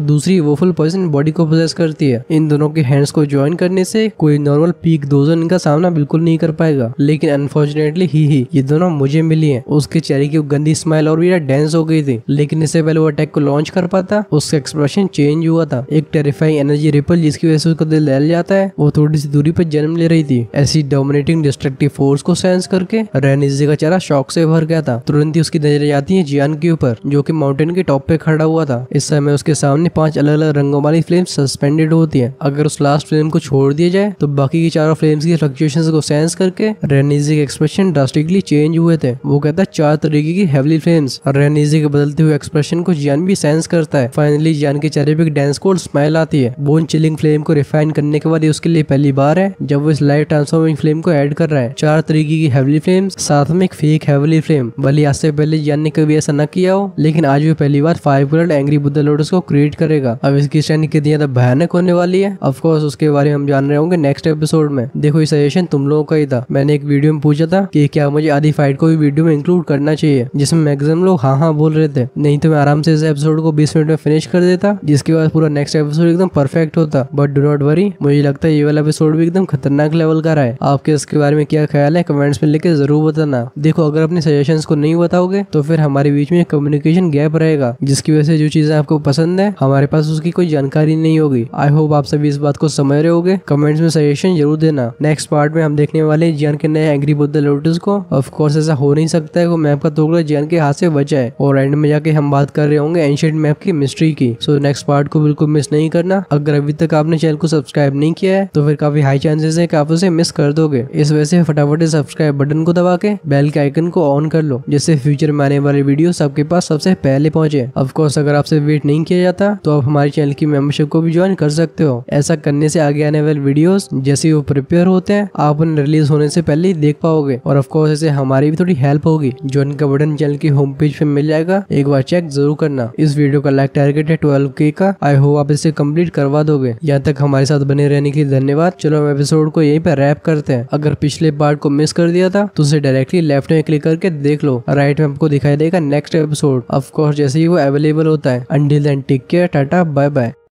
दूसरी वोफुल पॉइजन बॉडी को पोजेस करती है। इन दोनों के हैंड्स को ज्वाइन करने से कोई नॉर्मल पीक डोजन का सामना बिल्कुल नहीं कर पाएगा। लेकिन अनफॉर्चुनेटली ही ये दोनों मुझे मिली है। उसके चेहरे की गंदी स्माइल और भी डेंस हो गई थी, लेकिन इससे पहले वो अटैक को लॉन्च कर पाता उसका एक्सप्रेशन चेंज हुआ था। एक टेरिफाइंग एनर्जी रिपल जिसकी वजह से उसका दिल दहल जाता है, वो थोड़ी सी दूरी पर जन्म ले रही थी। ऐसी डोमिनेटिंग डिस्ट्रक्टिव फोर्स को सेंस करके रेनिजी का चेहरा शॉक से भर गया था। तुरंत ही उसकी नजर जाती है जियान के ऊपर जो कि माउंटेन के टॉप पे खड़ा हुआ था। इस समय उसके सामने 5 अलग अलग रंगों वाली फ्लेम सस्पेंडेड होती है। अगर उस लास्ट फ्लेम को छोड़ दिया जाए तो बाकी की चारों फ्लेम्स की फ्लक्चुएशंस को सेंस करके रेनिजी के एक्सप्रेशन ड्रास्टिकली चेंज हुए थे। वो कहता है 4 तरीके की हेवली फ्लेम्स। रेनिजी के बदलते हुए एक्सप्रेशन को जियान भी सेंस करता है। फाइनली जियान के चेहरे पे एक डेंस कोल्ड स्माइल आती है। बोन चिलिंग फ्लेम को रिफाइन करने के बाद उसके लिए पहली बार है जब वो इस लाइफ ट्रांसफॉर्मिंग फ्लेम को ऐड कर रहा है। 4 तरीके की हेवली फ्लेम्स साथ में एक फेक हेवली फ्लेम। भले आज से पहले जियान ने कभी ऐसा न किया हो, लेकिन आज वो पहली बार 5 कलर्ड एंग्री बुद्धा लोटस को क्रिएट करेगा। अब इसकी स्टैंड कितनी ज्यादा भयानक होने वाली है, ऑफकोर्स उसके बारे में हम जान रहे होंगे नेक्स्ट एपिसोड में। देखो ये सजेशन तुम लोगों का ही था। मैंने एक वीडियो में पूछा था कि क्या मुझे आधी फाइट को भी वीडियो में इंक्लूड करना चाहिए, जिसमें मैक्सिमम लोग हाँ बोल रहे थे। नहीं तो मैं आराम से इस एपिसोड को 20 मिनट में फिनिश कर देता, जिसके बाद पूरा नेक्स्ट एपिसोड एकदम परफेक्ट होता। बट डू नॉट वरी, मुझे लगता है ये वाला एपिसोड भी एकदम खतरनाक लेवल का रहा है। आपके इसके बारे में क्या ख्याल है कमेंट्स में लेके जरूर बताना। देखो अगर अपने सजेशंस को नहीं बताओगे तो फिर हमारे बीच में कम्युनिकेशन गैप रहेगा, जिसकी वजह से जो चीजें आपको पसंद है हमारे पास उसकी कोई जानकारी नहीं होगी। आई होप आप सभी इस बात को समझ रहे होगे। कमेंट्स में सजेशन जरूर देना। नेक्स्ट पार्ट में हम देखने वाले जियान के नए एंग्री बुद्धा लोटस को। ऑफ कोर्स ऐसा हो नहीं सकता है वो मैप का टुकड़ा जियान के हाथ से बचा है। और एंड में जाके हम बात कर रहे होंगे एंशिएंट मैप की मिस्ट्री की। सो नेक्स्ट पार्ट को बिल्कुल मिस नहीं करना। अगर अभी तक आपने चैनल को सब्सक्राइब नहीं किया है तो फिर काफी हाई चांसेस है कि आप उसे मिस कर दोगे। इस वजह से फटाफट सब्सक्राइब बटन को दबा के बेल के आइकन को ऑन कर लो, जिससे फ्यूचर में आने वाले वीडियो सबके पास सबसे पहले पहुंचे। ऑफ कोर्स अगर आपसे वेट नहीं किया जाता तो आप हमारे चैनल की मेंबरशिप को भी ज्वाइन कर सकते हो। ऐसा करने से आगे आने वाले वीडियोस जैसे वो प्रिपेयर होते हैं आप उन रिलीज होने से पहले ही देख पाओगे। और ऑफ कोर्स ऐसे हमारी भी थोड़ी हेल्प होगी। ज्वाइन का बटन चैनल की होम पेज पे मिल जाएगा, एक बार चेक जरूर करना। इस वीडियो का लाइक टारगेट है 12K का। आई होप आप इसे कंप्लीट करवा दोगे। यहाँ तक हमारे साथ बने रहने के लिए धन्यवाद। चलो हम एपिसोड को यहीं पर रैप करते हैं। अगर पिछले पार्ट को मिस कर दिया था तो उसे डायरेक्टली लेफ्ट में क्लिक करके देख लो। राइट में आपको दिखाई देगा नेक्स्ट एपिसोड, ऑफ कोर्स जैसे ही वो अवेलेबल होता है। Until then take care, tata, bye bye.